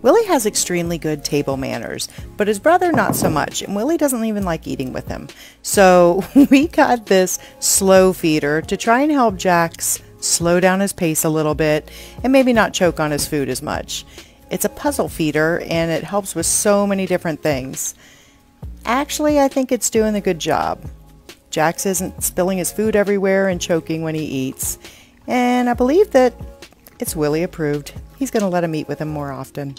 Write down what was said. Willie has extremely good table manners, but his brother not so much, and Willie doesn't even like eating with him. So we got this slow feeder to try and help Jax slow down his pace a little bit and maybe not choke on his food as much. It's a puzzle feeder and it helps with so many different things. Actually, I think it's doing a good job. Jax isn't spilling his food everywhere and choking when he eats. And I believe that it's Willie approved. He's going to let him eat with him more often.